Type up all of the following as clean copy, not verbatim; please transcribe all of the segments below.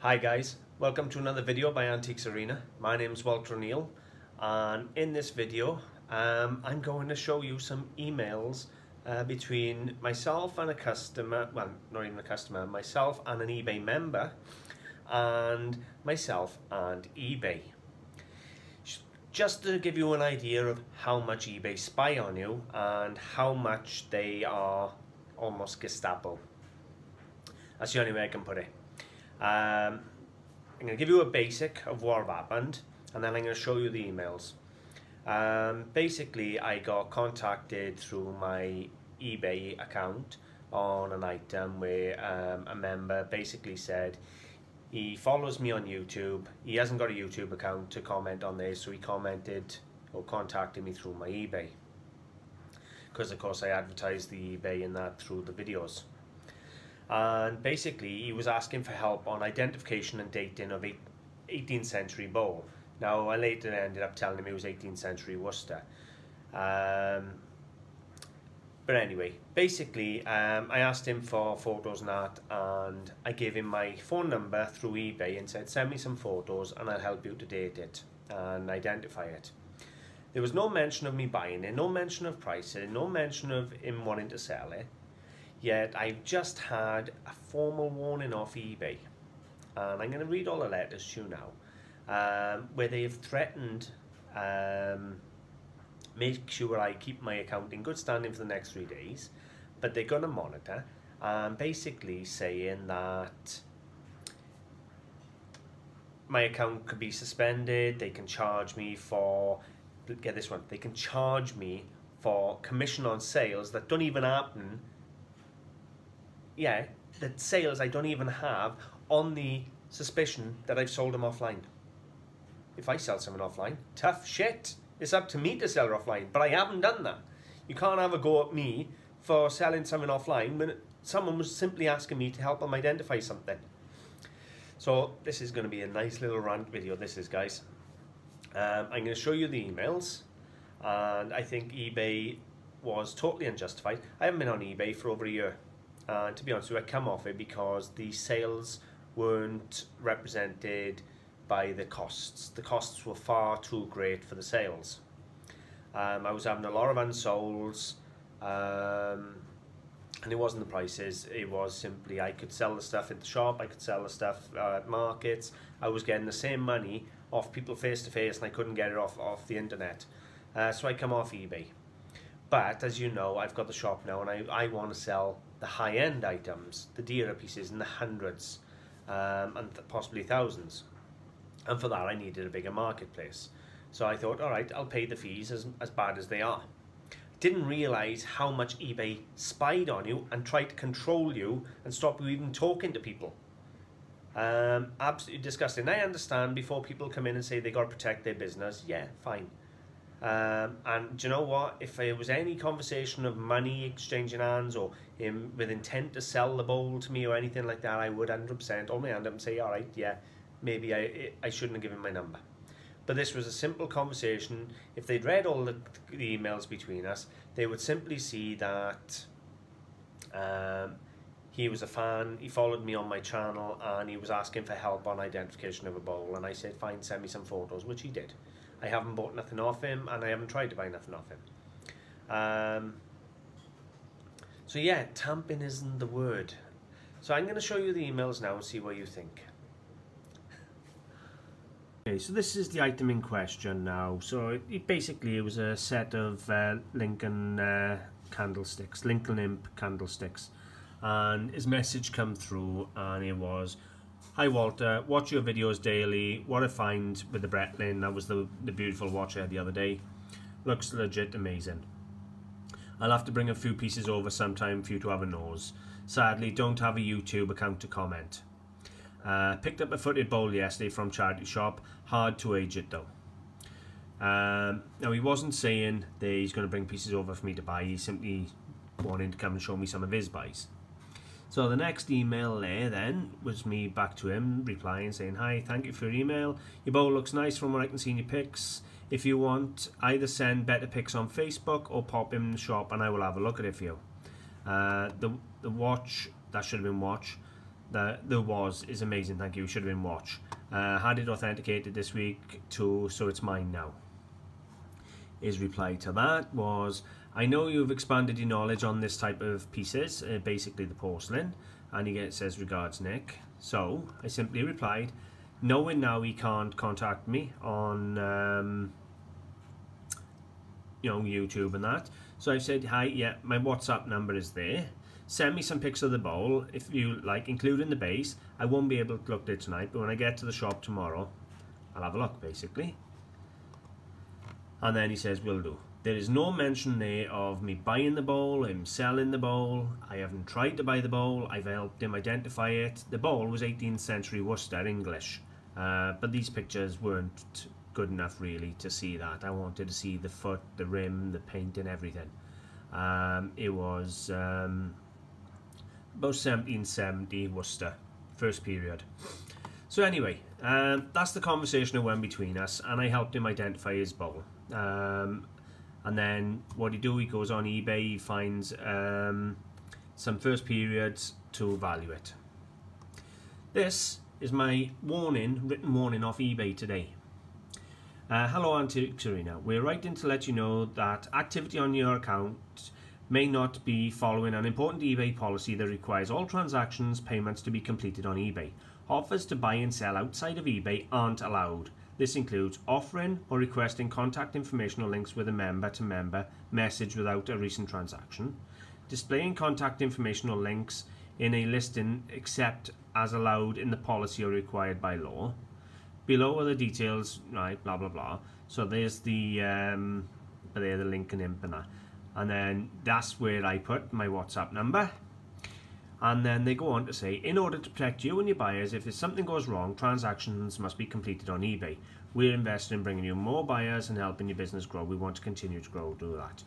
Hi guys, welcome to another video by Antiques Arena. My name is Walter O'Neill, and in this video I'm going to show you some emails between myself and a customer, well not even a customer, myself and an eBay member, and myself and eBay. Just to give you an idea of how much eBay spy on you and how much they are almost Gestapo. That's the only way I can put it. I'm going to give you a basic of what happened, and then I'm going to show you the emails. Basically, I got contacted through my eBay account on an item where a member basically said he follows me on YouTube. He hasn't got a YouTube account to comment on this, so he commented or contacted me through my eBay, because of course I advertised the eBay in that through the videos. And basically he was asking for help on identification and dating of 18th century bowl. Now I later ended up telling him it was 18th century Worcester, but anyway, basically I asked him for photos and that, and I gave him my phone number through eBay and said, send me some photos and I'll help you to date it and identify it. There was no mention of me buying it, no mention of pricing, no mention of him wanting to sell it. Yet I've just had a formal warning off eBay, and I'm going to read all the letters to you now, where they have threatened, make sure I keep my account in good standing for the next 3 days, but they're going to monitor, and basically saying that my account could be suspended. They can charge me for, get this one, they can charge me for commission on sales that don't even happen. Yeah, the sales I don't even have, on the suspicion that I've sold them offline. If I sell someone offline, tough shit. It's up to me to sell her offline, but I haven't done that. You can't have a go at me for selling someone offline when someone was simply asking me to help them identify something. So this is going to be a nice little rant video, this is, guys. I'm going to show you the emails, and I think eBay was totally unjustified. I haven't been on eBay for over a year. To be honest, I come off it because the sales weren't represented by the costs. The costs were far too great for the sales. I was having a lot of unsolds, and it wasn't the prices. It was simply I could sell the stuff at the shop, I could sell the stuff at markets. I was getting the same money off people face to face, and I couldn't get it off the internet. So I come off eBay. But as you know, I've got the shop now, and I want to sell the high-end items, the dearer pieces in the hundreds, and possibly thousands. And for that I needed a bigger marketplace. So I thought, alright, I'll pay the fees as bad as they are. Didn't realise how much eBay spied on you and tried to control you and stop you even talking to people. Absolutely disgusting. I understand before people come in and say they got to protect their business. Yeah, fine. And do you know what, if there was any conversation of money exchanging hands or him with intent to sell the bowl to me or anything like that, I would 100% hold my hand up and say, alright, yeah, maybe I shouldn't have given my number. But this was a simple conversation. If they'd read all the emails between us, they would simply see that he was a fan, he followed me on my channel, and he was asking for help on identification of a bowl, and I said, fine, send me some photos, which he did. I haven't bought nothing off him, and I haven't tried to buy nothing off him. So yeah, tamping isn't the word. So I'm going to show you the emails now and see what you think. Okay, so this is the item in question now. So it was a set of Lincoln candlesticks, Lincoln Imp candlesticks. And his message come through, and it was, hi Walter, watch your videos daily, what I find with the Breitling, that was the beautiful watch I had the other day, looks legit amazing. I'll have to bring a few pieces over sometime for you to have a nose. Sadly, don't have a YouTube account to comment. Picked up a footed bowl yesterday from charity shop, hard to age it though. Now he wasn't saying that he's going to bring pieces over for me to buy, he's simply wanting to come and show me some of his buys. So the next email there then was me back to him replying saying, hi, thank you for your email. Your bowl looks nice from what I can see in your pics. If you want, either send better pics on Facebook or pop in the shop and I will have a look at it for you. The watch, that should have been watch, that there was is amazing. Thank you. Should have been watch. Had it authenticated this week too, so it's mine now. His reply to that was, I know you've expanded your knowledge on this type of pieces, basically the porcelain. And he says, regards, Nick. So I simply replied, knowing now he can't contact me on you know, YouTube and that. So I said, hi, yeah, my WhatsApp number is there. Send me some pics of the bowl, if you like, including the base. I won't be able to look at it tonight, but when I get to the shop tomorrow, I'll have a look, basically. And then he says, will do. There is no mention there of me buying the bowl, him selling the bowl. I haven't tried to buy the bowl. I've helped him identify it. The bowl was 18th century Worcester English. But these pictures weren't good enough really to see that. I wanted to see the foot, the rim, the paint and everything. It was about 1770 Worcester, first period. So anyway, that's the conversation that went between us, and I helped him identify his bowl. And then what he do, he goes on eBay, he finds some first periods to value it. This is my warning, written warning off eBay today. Hello Antiques Arena, we're writing to let you know that activity on your account may not be following an important eBay policy that requires all transactions payments to be completed on eBay. Offers to buy and sell outside of eBay aren't allowed. This includes offering or requesting contact information or links with a member-to-member message without a recent transaction, displaying contact information or links in a listing except as allowed in the policy or required by law. Below are the details, right, blah, blah, blah. So there's the Lincoln Imp and that. And then that's where I put my WhatsApp number. And then they go on to say, in order to protect you and your buyers, if something goes wrong, transactions must be completed on eBay. We're invested in bringing you more buyers and helping your business grow. We want to continue to grow, do that.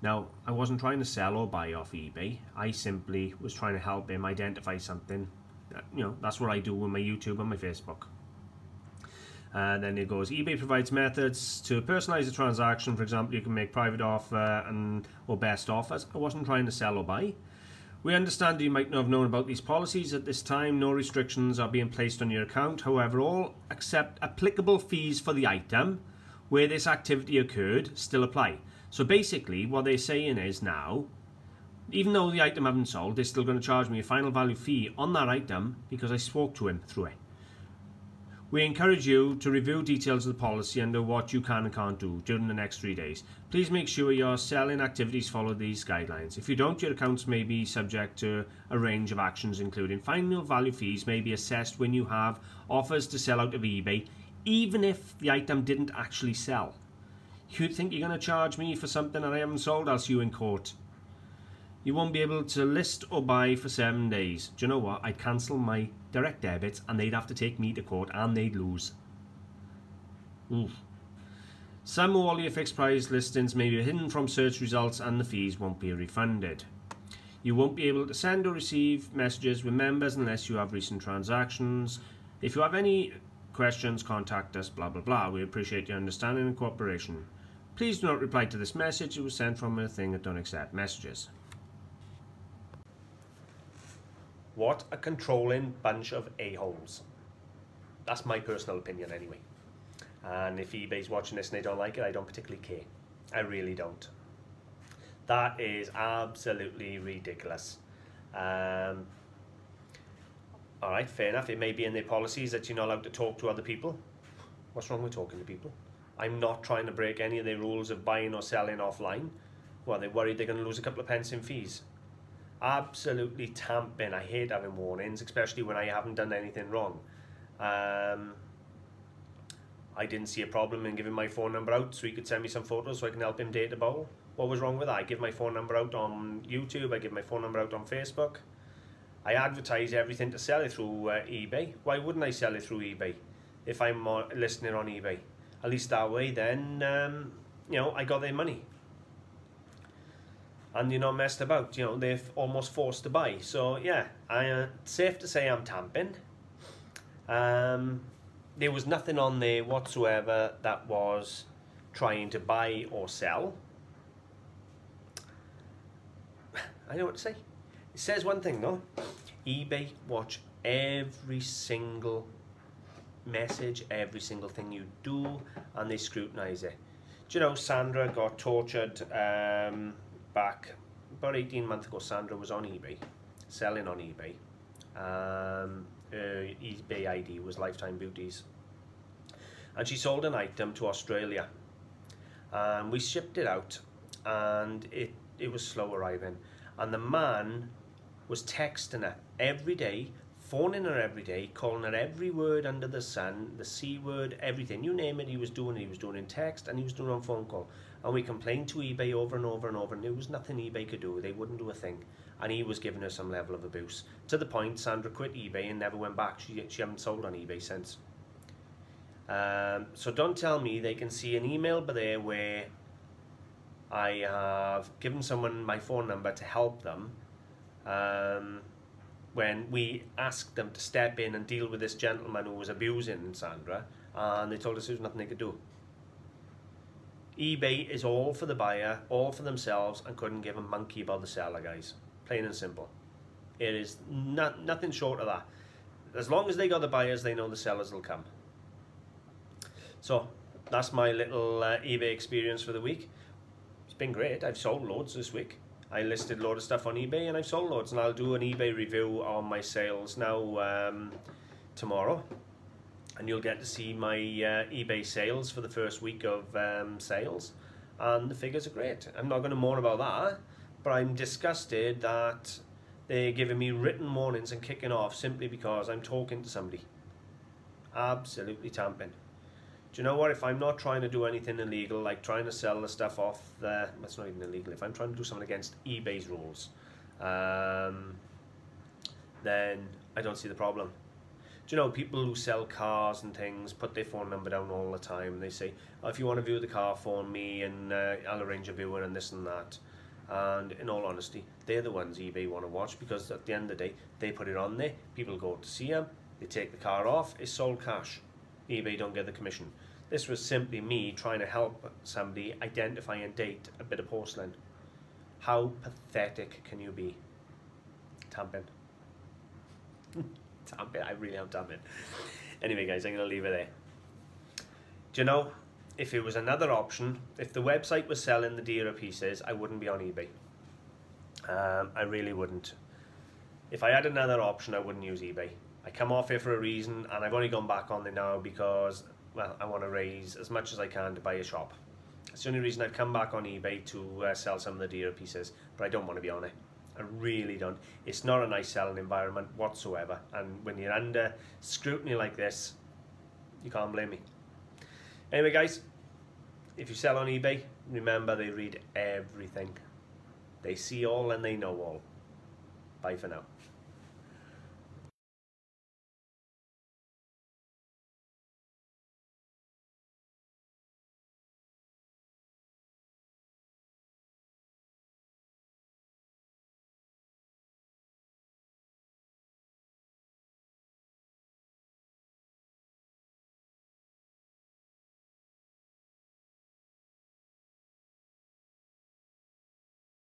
Now, I wasn't trying to sell or buy off eBay. I simply was trying to help him identify something. You know, that's what I do with my YouTube and my Facebook. Then it goes, eBay provides methods to personalize the transaction. For example, you can make private offer or best offers. I wasn't trying to sell or buy. We understand you might not have known about these policies at this time. No restrictions are being placed on your account. However, all except applicable fees for the item where this activity occurred still apply. So basically what they're saying is now, even though the item haven't sold, they're still going to charge me a final value fee on that item because I spoke to him through it. We encourage you to review details of the policy under what you can and can't do during the next 3 days. Please make sure your selling activities follow these guidelines. If you don't, your accounts may be subject to a range of actions, including final value fees may be assessed when you have offers to sell out of eBay, even if the item didn't actually sell. You think you're going to charge me for something that I haven't sold? I'll see you in court. You won't be able to list or buy for 7 days. Do you know what? I'd cancel my direct debits and they'd have to take me to court and they'd lose. Oof. Some or all your fixed price listings may be hidden from search results and the fees won't be refunded. You won't be able to send or receive messages with members unless you have recent transactions. If you have any questions, contact us, blah, blah, blah. We appreciate your understanding and cooperation. Please do not reply to this message. It was sent from a thing that don't accept messages. What a controlling bunch of a-holes. That's my personal opinion anyway. And if eBay's watching this and they don't like it, I don't particularly care. I really don't. That is absolutely ridiculous. Alright, fair enough. It may be in their policies that you're not allowed to talk to other people. What's wrong with talking to people? I'm not trying to break any of their rules of buying or selling offline. Well, they're worried they're going to lose a couple of pence in fees. Absolutely tamping. I hate having warnings, especially when I haven't done anything wrong. I didn't see a problem in giving my phone number out so he could send me some photos so I can help him date a bowl. What was wrong with that? I give my phone number out on YouTube, I give my phone number out on Facebook. I advertise everything to sell it through eBay. Why wouldn't I sell it through eBay if I'm listening on eBay? At least that way then, you know, I got their money. And you're not messed about, you know, they're almost forced to buy. So yeah, it's safe to say I'm tamping. There was nothing on there whatsoever that was trying to buy or sell. I know what to say. It says one thing though, eBay watch every single message, every single thing you do, and they scrutinize it. Do you know, Sandra got tortured back about 18 months ago. Sandra was on eBay, selling on eBay. Her eBay ID was Lifetime Beauties, and she sold an item to Australia, and we shipped it out, and it was slow arriving, and the man was texting her every day, phoning her every day, calling her every word under the sun, the C word, everything, you name it, he was doing it. He was doing it in text, and he was doing it on phone call, and we complained to eBay over and over and over, and there was nothing eBay could do. They wouldn't do a thing, and he was giving her some level of abuse, to the point Sandra quit eBay and never went back. She hasn't sold on eBay since. So don't tell me they can see an email by there where I have given someone my phone number to help them, when we asked them to step in and deal with this gentleman who was abusing Sandra, and they told us there was nothing they could do. eBay is all for the buyer, all for themselves, and couldn't give a monkey about the seller, guys. Plain and simple. It is nothing short of that. As long as they got the buyers, they know the sellers will come. So that's my little eBay experience for the week. It's been great. I've sold loads this week. I listed a lot of stuff on eBay and I've sold loads, and I'll do an eBay review on my sales now tomorrow, and you'll get to see my eBay sales for the first week of sales, and the figures are great. I'm not going to mourn about that, but I'm disgusted that they're giving me written warnings and kicking off simply because I'm talking to somebody. Absolutely tamping. Do you know what, if I'm not trying to do anything illegal, like trying to sell the stuff off the, that's not even illegal, if I'm trying to do something against eBay's rules, then I don't see the problem. Do you know, people who sell cars and things put their phone number down all the time, and they say, oh, if you want to view the car, phone me, and I'll arrange a viewing and this and that. And in all honesty, they're the ones eBay want to watch, because at the end of the day, they put it on there, people go to see them, they take the car off, it's sold cash. eBay don't get the commission. This was simply me trying to help somebody identify and date a bit of porcelain. How pathetic can you be? Tamping. Tamping, I really am tamping. Anyway guys, I'm going to leave it there. Do you know, if it was another option, if the website was selling the dearer pieces, I wouldn't be on eBay. I really wouldn't. If I had another option, I wouldn't use eBay. I come off here for a reason, and I've only gone back on there now because, well, I want to raise as much as I can to buy a shop. That's the only reason I've come back on eBay, to sell some of the dearer pieces, but I don't want to be on it. I really don't. It's not a nice selling environment whatsoever, and when you're under scrutiny like this, you can't blame me. Anyway guys, if you sell on eBay, remember they read everything. They see all and they know all. Bye for now.